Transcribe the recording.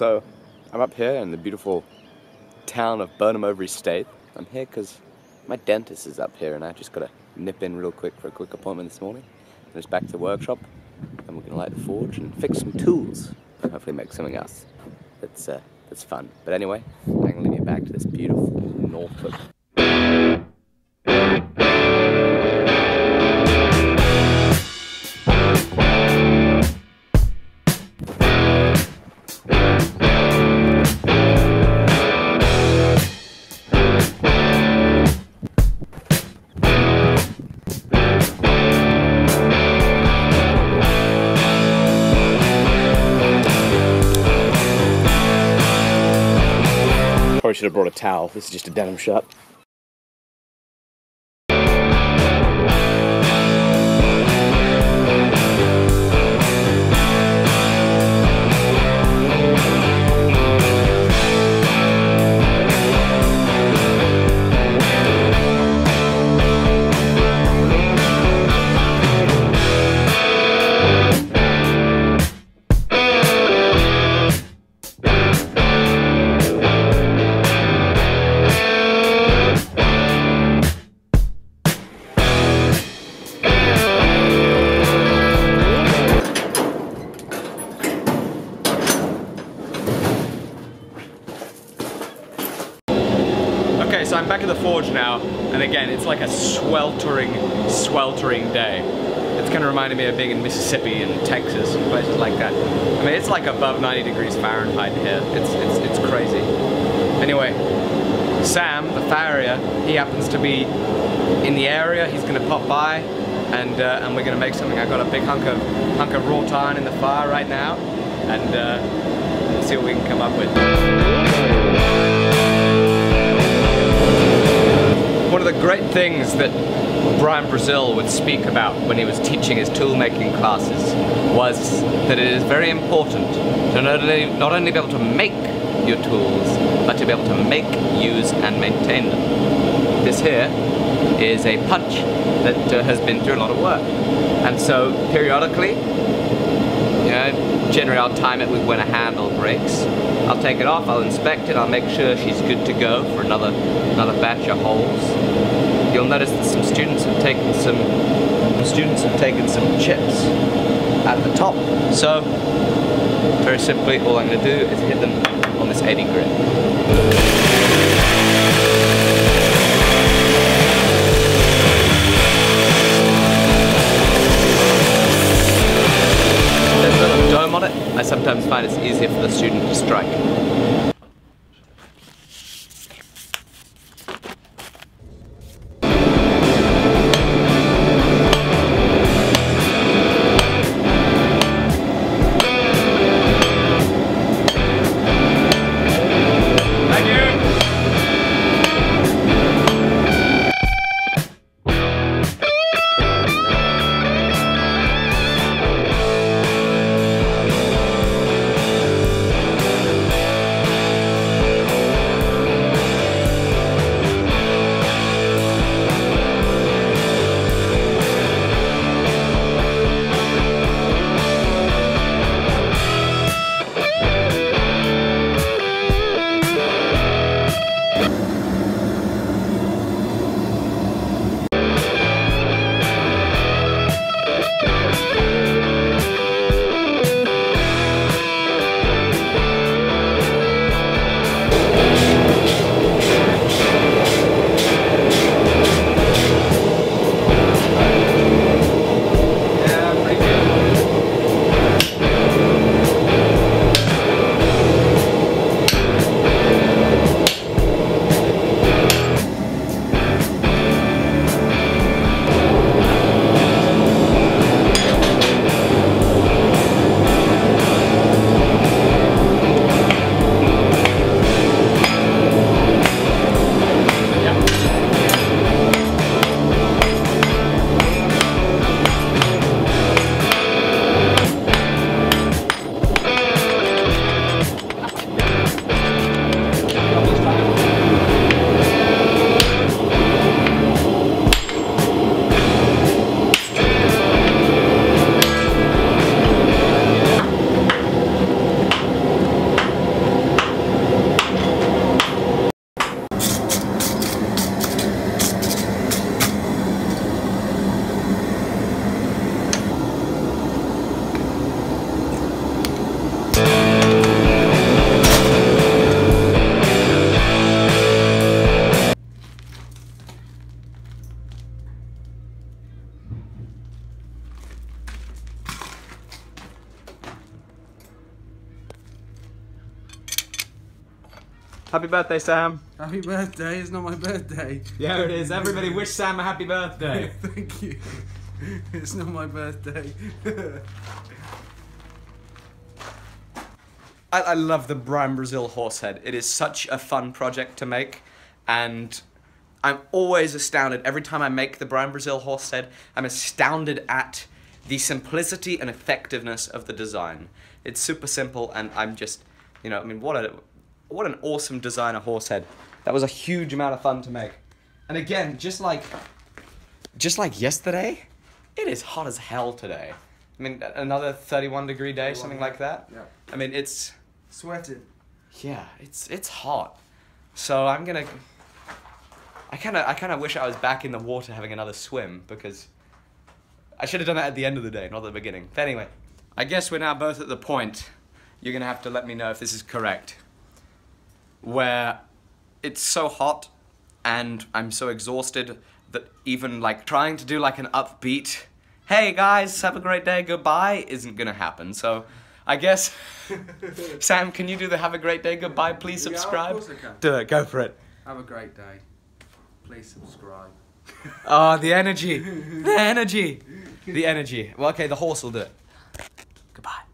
So I'm up here in the beautiful town of Burnham Overy State. I'm here because my dentist is up here and I just got to nip in real quick for a quick appointment this morning. And it's back to the workshop and we're going to light the forge and fix some tools. Hopefully make something else that's fun. But anyway, I'm going to leave you back to this beautiful Norfolk. I should have brought a towel. This is just a denim shirt. Okay, so I'm back at the forge now, and again, it's like a sweltering day. It's kind of reminding me of being in Mississippi and Texas and places like that. I mean, it's like above 90 degrees Fahrenheit here. It's crazy. Anyway, Sam, the farrier, he happens to be in the area. He's gonna pop by, and we're gonna make something. I got a big hunk of raw iron in the fire right now, and see what we can come up with. One of the great things that Brian Brazil would speak about when he was teaching his tool making classes was that it is very important to not only be able to make your tools, but to be able to make, use and maintain them. This here is a punch that has been through a lot of work, and so periodically, you know, generally I'll time it with when a handle breaks. I'll take it off, I'll inspect it, I'll make sure she's good to go for another batch of holes. You'll notice that some students have taken some chips at the top. So, very simply, all I'm going to do is hit them on this 80 grit. I sometimes find it's easier for the student to strike. Happy birthday, Sam. Happy birthday. It's not my birthday. Yeah, it is. Everybody wish Sam a happy birthday. Thank you. It's not my birthday. I love the Brian Brazil horse head. It is such a fun project to make, and I'm always astounded. Every time I make the Brian Brazil horse head, I'm astounded at the simplicity and effectiveness of the design. It's super simple, and I'm just, you know, I mean, what an awesome designer horse head. That was a huge amount of fun to make. And again, just like yesterday, it is hot as hell today. I mean, another 31-degree day, something like that. Yeah. I mean, it's sweating. Yeah, it's hot. So I'm gonna. I kind of wish I was back in the water having another swim, because I should have done that at the end of the day, not at the beginning. But anyway, I guess we're now both at the point. You're gonna have to let me know if this is correct, where it's so hot and I'm so exhausted that even like trying to do like an upbeat, hey guys, have a great day, goodbye, isn't gonna happen. So I guess, Sam, can you do the have a great day, goodbye, please subscribe? Yeah, of course I can. Do it, go for it. Have a great day, please subscribe. Oh, the energy, the energy, the energy. Well, okay, the horse will do it. Goodbye.